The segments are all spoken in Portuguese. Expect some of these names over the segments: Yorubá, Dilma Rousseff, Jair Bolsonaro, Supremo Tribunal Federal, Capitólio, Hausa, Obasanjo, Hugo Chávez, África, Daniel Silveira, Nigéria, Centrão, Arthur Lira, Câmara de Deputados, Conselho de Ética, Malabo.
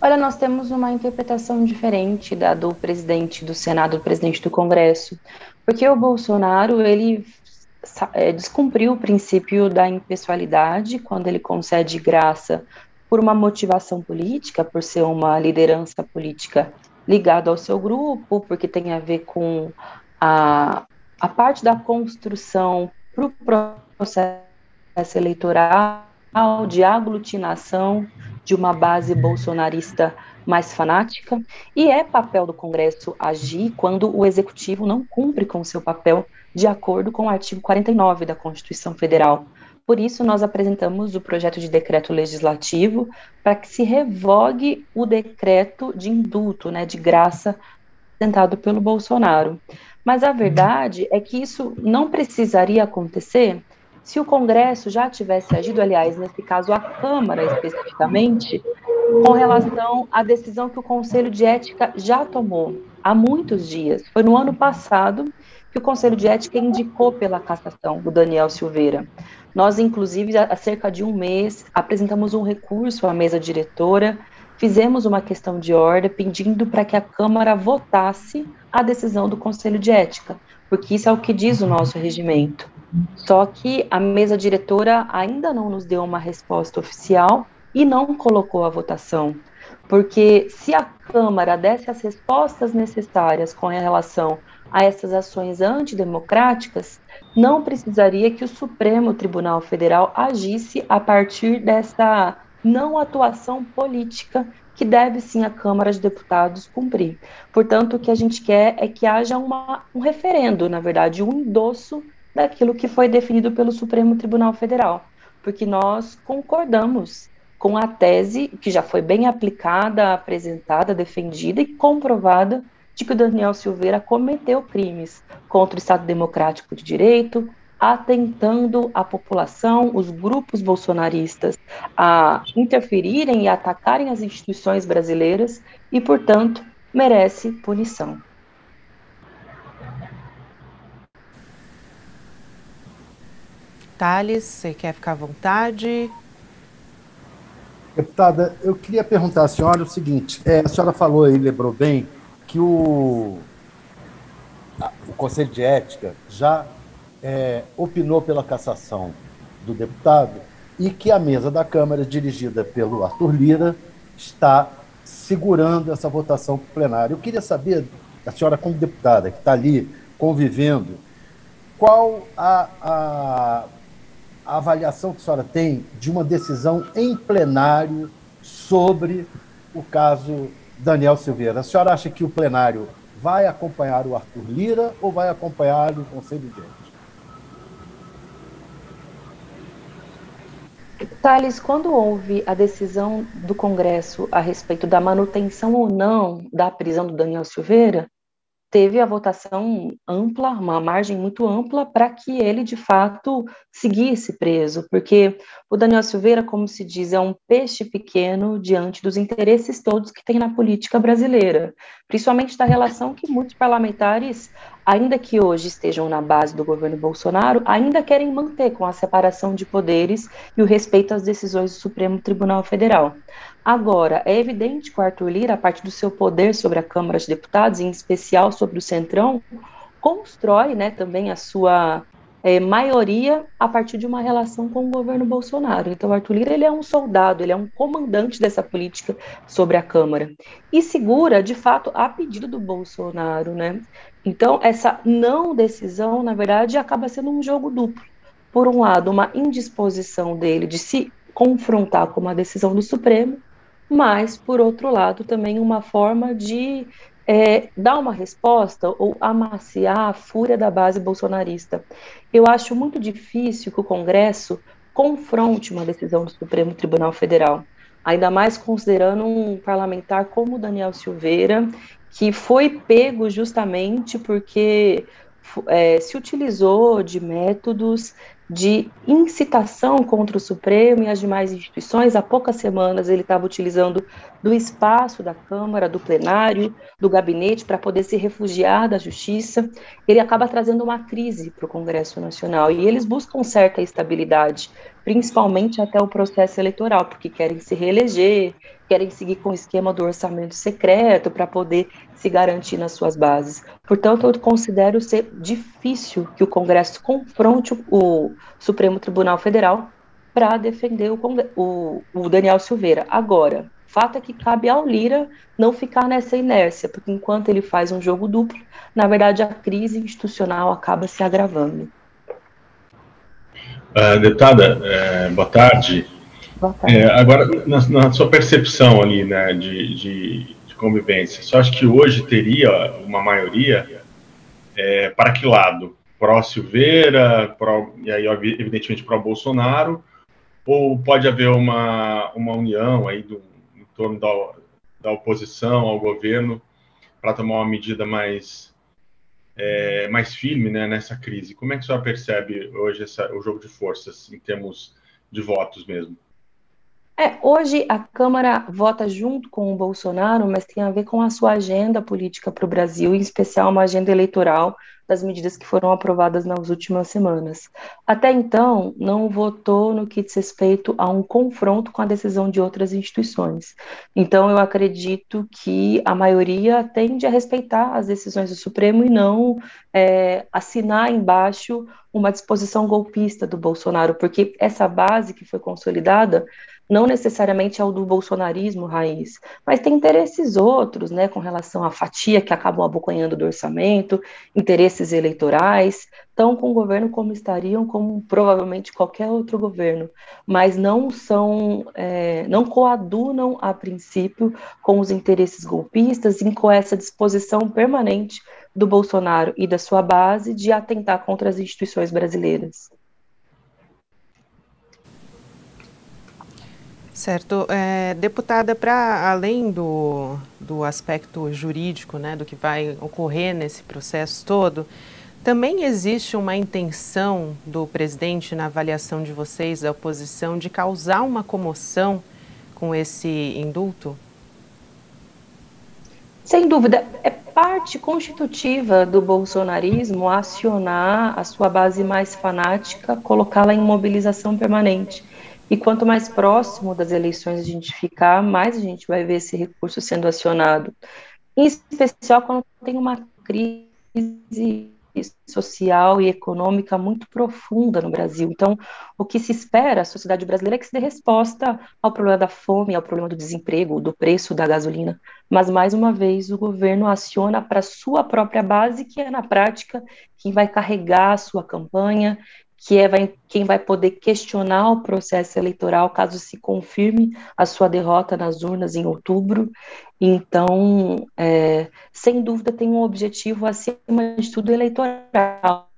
Olha, nós temos uma interpretação diferente da do presidente do Senado, do presidente do Congresso, porque o Bolsonaro, ele descumpriu o princípio da impessoalidade quando ele concede graça por uma motivação política, por ser uma liderança política ligada ao seu grupo, porque tem a ver com a parte da construção para o processo eleitoral, de aglutinação de uma base bolsonarista mais fanática, e é papel do Congresso agir quando o Executivo não cumpre com seu papel de acordo com o artigo 49 da Constituição Federal. Por isso, nós apresentamos o projeto de decreto legislativo para que se revogue o decreto de indulto, né, de graça, apresentado pelo Bolsonaro. Mas a verdade é que isso não precisaria acontecer se o Congresso já tivesse agido, aliás, nesse caso, a Câmara especificamente, com relação à decisão que o Conselho de Ética já tomou há muitos dias. Foi no ano passado que o Conselho de Ética indicou pela cassação do Daniel Silveira. Nós, inclusive, há cerca de um mês, apresentamos um recurso à mesa diretora, fizemos uma questão de ordem pedindo para que a Câmara votasse a decisão do Conselho de Ética, porque isso é o que diz o nosso regimento. Só que a mesa diretora ainda não nos deu uma resposta oficial e não colocou a votação, porque se a Câmara desse as respostas necessárias com relação a essas ações antidemocráticas, não precisaria que o Supremo Tribunal Federal agisse a partir dessa não atuação política que deve sim a Câmara de Deputados cumprir. Portanto, o que a gente quer é que haja um referendo, na verdade, um endosso daquilo que foi definido pelo Supremo Tribunal Federal, porque nós concordamos com a tese que já foi bem aplicada, apresentada, defendida e comprovada de que o Daniel Silveira cometeu crimes contra o Estado Democrático de Direito, atentando a população, os grupos bolsonaristas a interferirem e atacarem as instituições brasileiras e, portanto, merece punição. Thales, você quer ficar à vontade? Deputada, eu queria perguntar à senhora o seguinte, a senhora falou aí, lembrou bem, que o Conselho de Ética já opinou pela cassação do deputado e que a mesa da Câmara, dirigida pelo Arthur Lira, está segurando essa votação para o plenário. Eu queria saber, a senhora como deputada, que está ali convivendo, qual a avaliação que a senhora tem de uma decisão em plenário sobre o caso Daniel Silveira. A senhora acha que o plenário vai acompanhar o Arthur Lira ou vai acompanhar o Conselho de Ética? Thales, quando houve a decisão do Congresso a respeito da manutenção ou não da prisão do Daniel Silveira, teve a votação ampla, uma margem muito ampla, para que ele, de fato, seguisse preso, porque o Daniel Silveira, como se diz, é um peixe pequeno diante dos interesses todos que tem na política brasileira, principalmente da relação que muitos parlamentares, ainda que hoje estejam na base do governo Bolsonaro, ainda querem manter com a separação de poderes e o respeito às decisões do Supremo Tribunal Federal. Agora, é evidente que o Arthur Lira, a partir do seu poder sobre a Câmara de Deputados, em especial sobre o Centrão, constrói, né, também a sua maioria a partir de uma relação com o governo Bolsonaro. Então, o Arthur Lira ele é um soldado, ele é um comandante dessa política sobre a Câmara. E segura, de fato, a pedido do Bolsonaro, né? Então, essa não decisão, na verdade, acaba sendo um jogo duplo. Por um lado, uma indisposição dele de se confrontar com uma decisão do Supremo, mas, por outro lado, também uma forma de dar uma resposta ou amaciar a fúria da base bolsonarista. Eu acho muito difícil que o Congresso confronte uma decisão do Supremo Tribunal Federal, ainda mais considerando um parlamentar como o Daniel Silveira, que foi pego justamente porque se utilizou de métodos de incitação contra o Supremo e as demais instituições. Há poucas semanas ele estava utilizando do espaço da Câmara, do plenário, do gabinete, para poder se refugiar da justiça. Ele acaba trazendo uma crise para o Congresso Nacional, e eles buscam certa estabilidade, principalmente até o processo eleitoral, porque querem se reeleger, querem seguir com o esquema do orçamento secreto para poder se garantir nas suas bases. Portanto, eu considero ser difícil que o Congresso confronte o Supremo Tribunal Federal para defender o Daniel Silveira. Agora, fato é que cabe ao Lira não ficar nessa inércia, porque enquanto ele faz um jogo duplo, na verdade a crise institucional acaba se agravando. Deputada, boa tarde. Boa tarde. Agora, na sua percepção ali, né, de convivência, você acha que hoje teria uma maioria para que lado? Pró-Silveira, e aí evidentemente pró-Bolsonaro, ou pode haver uma união aí em torno da oposição ao governo para tomar uma medida mais firme, né, nessa crise? Como é que a senhora percebe hoje o jogo de forças em termos de votos mesmo? Hoje a Câmara vota junto com o Bolsonaro, mas tem a ver com a sua agenda política para o Brasil, em especial uma agenda eleitoral das medidas que foram aprovadas nas últimas semanas. Até então, não votou no que diz respeito a um confronto com a decisão de outras instituições. Então, eu acredito que a maioria tende a respeitar as decisões do Supremo e não assinar embaixo uma disposição golpista do Bolsonaro, porque essa base que foi consolidada não necessariamente é o do bolsonarismo raiz, mas tem interesses outros, né, com relação à fatia que acabam abocanhando do orçamento, interesses eleitorais, estão com o governo como estariam, como provavelmente qualquer outro governo, mas não são, não coadunam a princípio com os interesses golpistas e com essa disposição permanente do Bolsonaro e da sua base de atentar contra as instituições brasileiras. Certo. Deputada, para além do aspecto jurídico, né, do que vai ocorrer nesse processo todo, também existe uma intenção do presidente, na avaliação de vocês, da oposição, de causar uma comoção com esse indulto? Sem dúvida. Parte constitutiva do bolsonarismo acionar a sua base mais fanática, colocá-la em mobilização permanente. E quanto mais próximo das eleições a gente ficar, mais a gente vai ver esse recurso sendo acionado. Em especial quando tem uma crise social e econômica muito profunda no Brasil. Então, o que se espera, a sociedade brasileira, é que se dê resposta ao problema da fome, ao problema do desemprego, do preço da gasolina. Mas, mais uma vez, o governo aciona para a sua própria base, que é, na prática, quem vai carregar a sua campanha, que é quem vai poder questionar o processo eleitoral caso se confirme a sua derrota nas urnas em outubro. Então, sem dúvida, tem um objetivo acima de tudo eleitoral,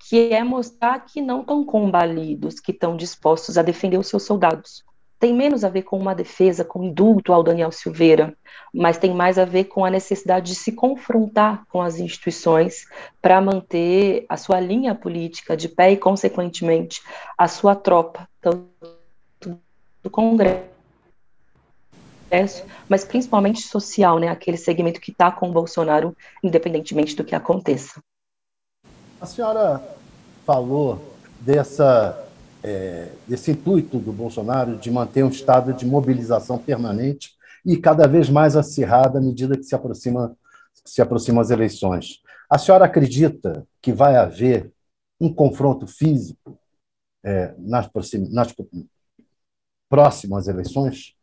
que é mostrar que não estão combalidos, que estão dispostos a defender os seus soldados. Tem menos a ver com uma defesa, com indulto ao Daniel Silveira, mas tem mais a ver com a necessidade de se confrontar com as instituições para manter a sua linha política de pé e, consequentemente, a sua tropa, tanto do Congresso, mas principalmente social, né, aquele segmento que está com o Bolsonaro, independentemente do que aconteça. A senhora falou desse intuito do Bolsonaro de manter um estado de mobilização permanente e cada vez mais acirrada à medida que se aproximam as eleições. A senhora acredita que vai haver um confronto físico nas próximas eleições?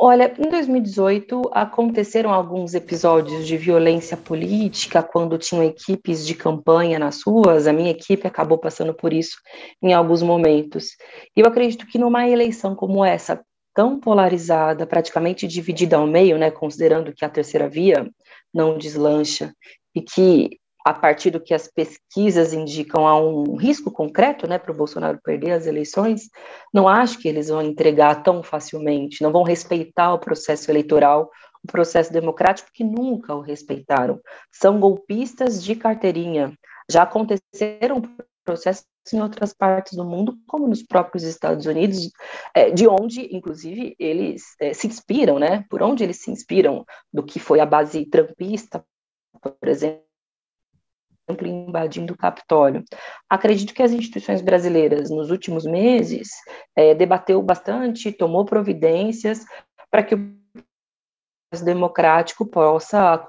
Olha, em 2018 aconteceram alguns episódios de violência política quando tinham equipes de campanha nas ruas. A minha equipe acabou passando por isso em alguns momentos. E eu acredito que numa eleição como essa, tão polarizada, praticamente dividida ao meio, né, considerando que a terceira via não deslancha e que, a partir do que as pesquisas indicam, há um risco concreto, né, para o Bolsonaro perder as eleições, não acho que eles vão entregar tão facilmente, não vão respeitar o processo eleitoral, o processo democrático, que nunca o respeitaram. São golpistas de carteirinha. Já aconteceram processos em outras partes do mundo, como nos próprios Estados Unidos, de onde, inclusive, eles se inspiram, né? Por onde eles se inspiram, do que foi a base trumpista, por exemplo, invadindo o Capitólio. Acredito que as instituições brasileiras, nos últimos meses, debateu bastante, tomou providências para que o processo democrático possa...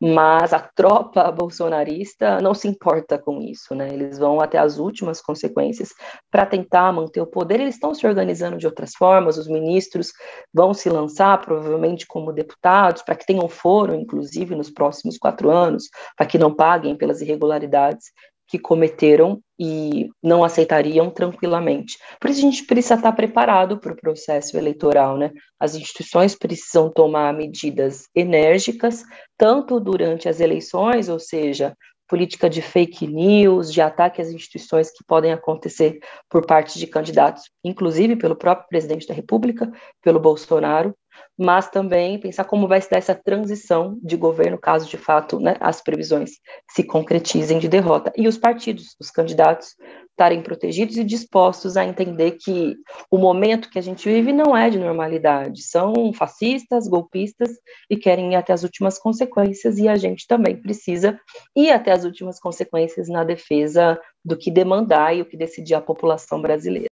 Mas a tropa bolsonarista não se importa com isso, né? Eles vão até as últimas consequências para tentar manter o poder. Eles estão se organizando de outras formas, os ministros vão se lançar, provavelmente como deputados, para que tenham foro, inclusive, nos próximos 4 anos, para que não paguem pelas irregularidades que cometeram e não aceitariam tranquilamente. Por isso a gente precisa estar preparado para o processo eleitoral, né? As instituições precisam tomar medidas enérgicas, tanto durante as eleições, ou seja, política de fake news, de ataque às instituições que podem acontecer por parte de candidatos, inclusive pelo próprio presidente da República, pelo Bolsonaro, mas também pensar como vai se dar essa transição de governo, caso de fato, né, as previsões se concretizem de derrota. E os partidos, os candidatos, estarem protegidos e dispostos a entender que o momento que a gente vive não é de normalidade, são fascistas, golpistas e querem ir até as últimas consequências, e a gente também precisa ir até as últimas consequências na defesa do que demandar e o que decidir a população brasileira.